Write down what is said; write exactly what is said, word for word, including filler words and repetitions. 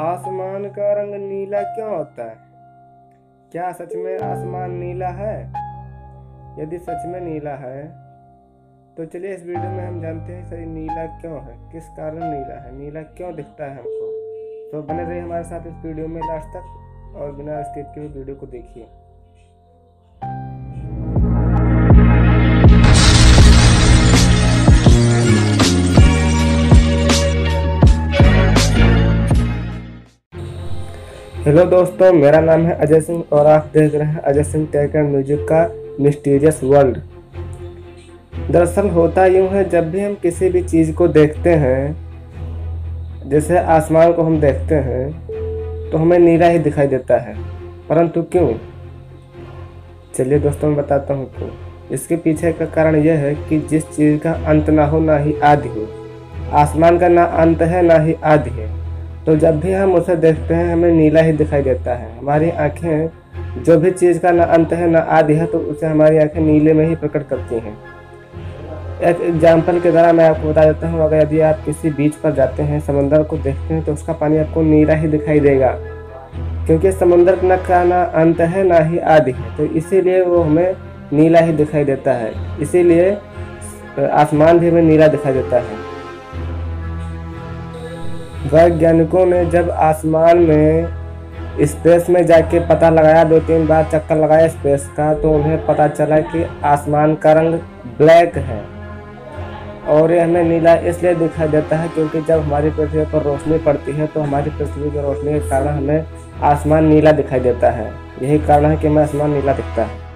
आसमान का रंग नीला क्यों होता है? क्या सच में आसमान नीला है? यदि सच में नीला है तो चलिए इस वीडियो में हम जानते हैं सर नीला क्यों है, किस कारण नीला है, नीला क्यों दिखता है हमको। तो बने रहिए हमारे साथ इस वीडियो में लास्ट तक और बिना स्किप किए वीडियो को देखिए। हेलो दोस्तों, मेरा नाम है अजय सिंह और आप देख रहे हैं Ajay Singh tech and music का मिस्टीरियस वर्ल्ड। दरअसल होता यूँ है, जब भी हम किसी भी चीज़ को देखते हैं, जैसे आसमान को हम देखते हैं, तो हमें नीला ही दिखाई देता है, परंतु क्यों? चलिए दोस्तों मैं बताता हूँ क्यों। इसके पीछे का कारण यह है कि जिस चीज़ का अंत ना हो ना ही आदि हो, आसमान का ना अंत है ना ही आदि है, तो जब भी हम उसे देखते हैं हमें नीला ही दिखाई देता है। हमारी आँखें जो भी चीज़ का ना अंत है ना आदि है तो उसे हमारी आँखें नीले में ही प्रकट करती हैं। एक एग्जाम्पल के द्वारा मैं आपको बता देता हूँ, अगर यदि आप किसी बीच पर जाते हैं, समंदर को देखते हैं, तो उसका पानी आपको नीला ही दिखाई देगा, क्योंकि समंदर न का ना अंत है ना ही आदि है, तो इसीलिए वो हमें नीला ही दिखाई देता है। इसीलिए आसमान भी हमें नीला दिखाई देता है। वैज्ञानिकों ने जब आसमान में स्पेस में जाके पता लगाया, दो तीन बार चक्कर लगाया स्पेस का, तो उन्हें पता चला कि आसमान का रंग ब्लैक है और यह हमें नीला इसलिए दिखाई देता है क्योंकि जब हमारी पृथ्वी पर रोशनी पड़ती है तो हमारी पृथ्वी की रोशनी के कारण हमें आसमान नीला दिखाई देता है। यही कारण है कि हमें आसमान नीला दिखता है।